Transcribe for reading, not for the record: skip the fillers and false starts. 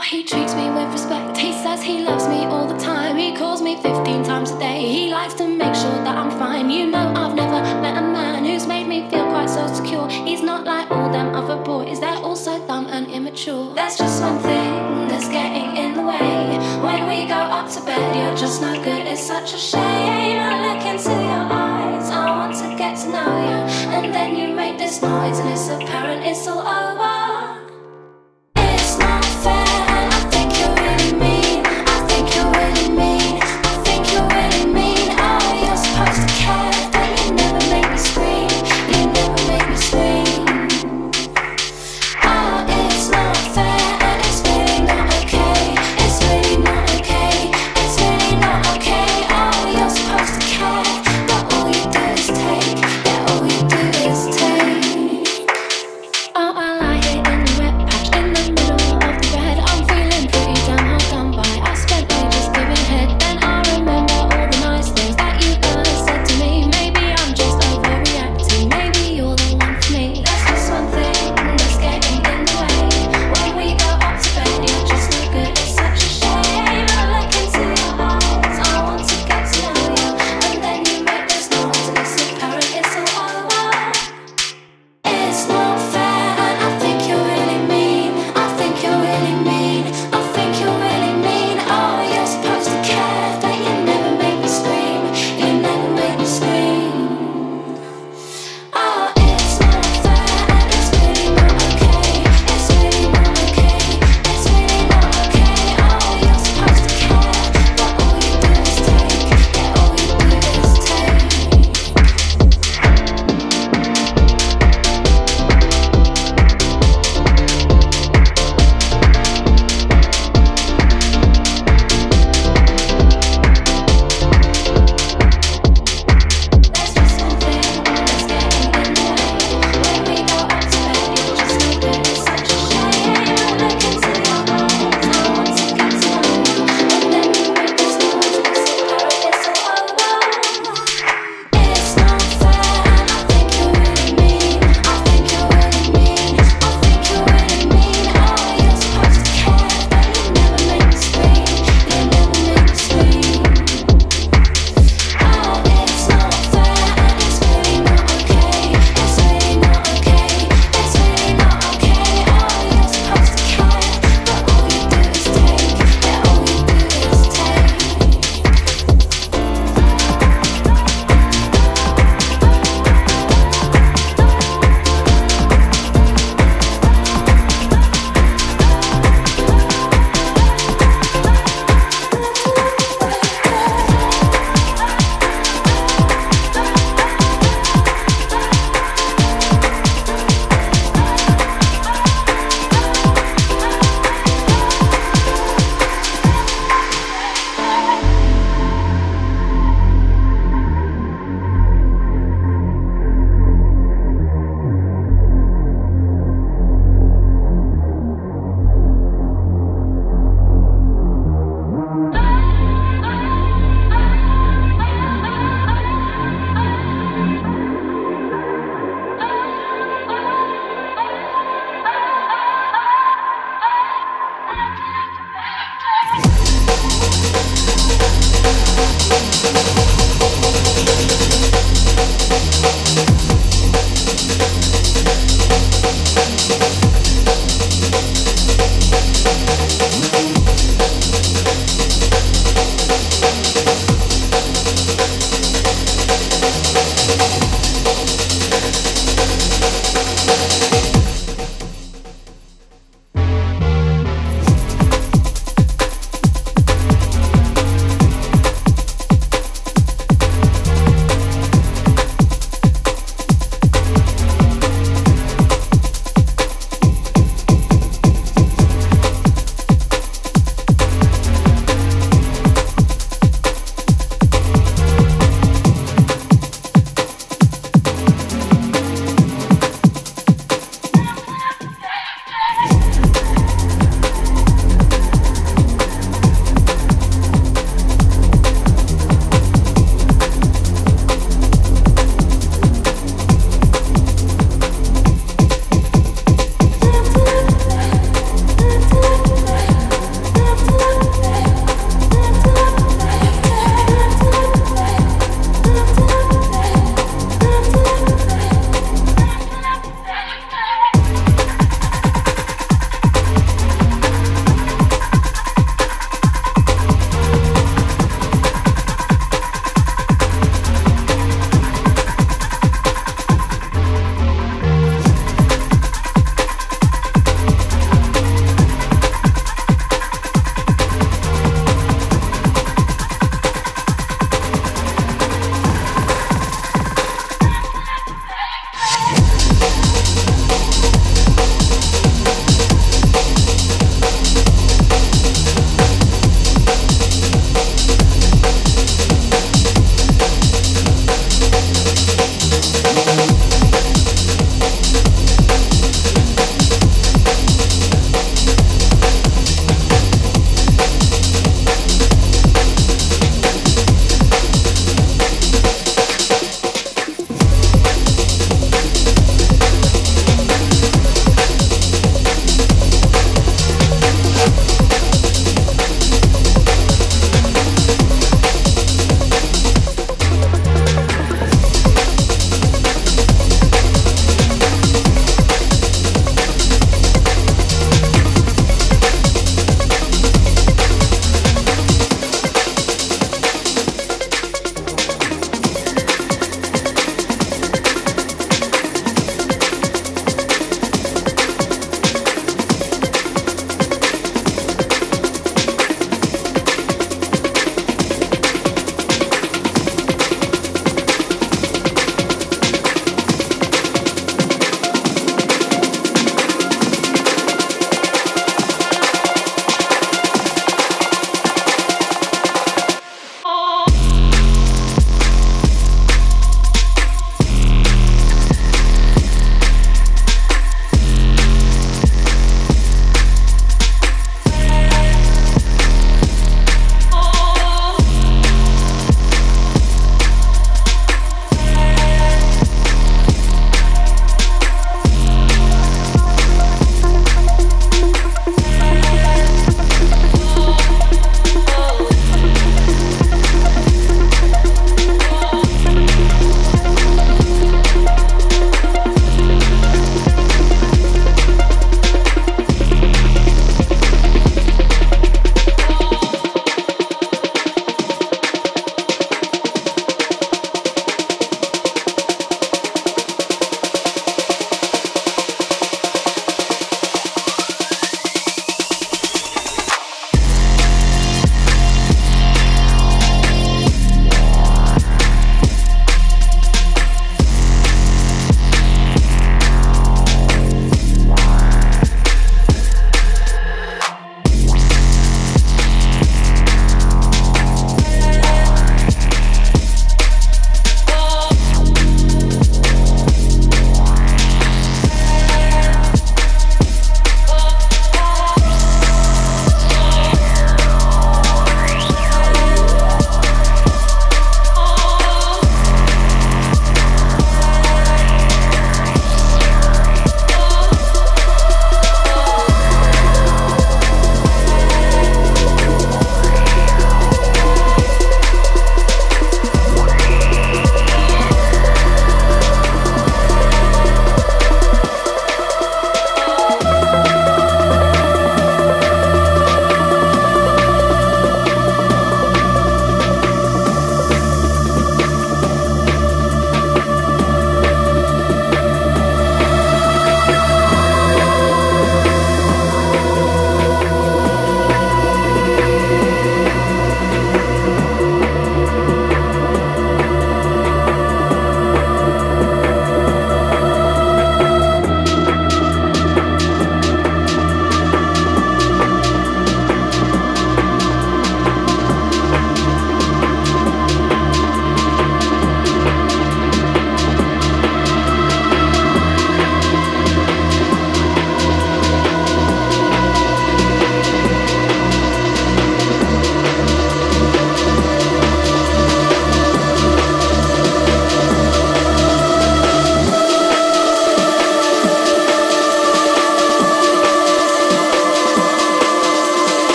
how he treats me with respect. He says he loves me all the time. He calls me 15 times a day. He likes to make sure that I'm fine. You know I've never met a man who's made me feel quite so secure. He's not like all them other boys, they're all so dumb and immature. There's just one thing that's getting in the way. When we go up to bed, you're just no good, it's such a shame. I look into your eyes, I want to get to know you, and then you make this noise and it's apparent it's all over.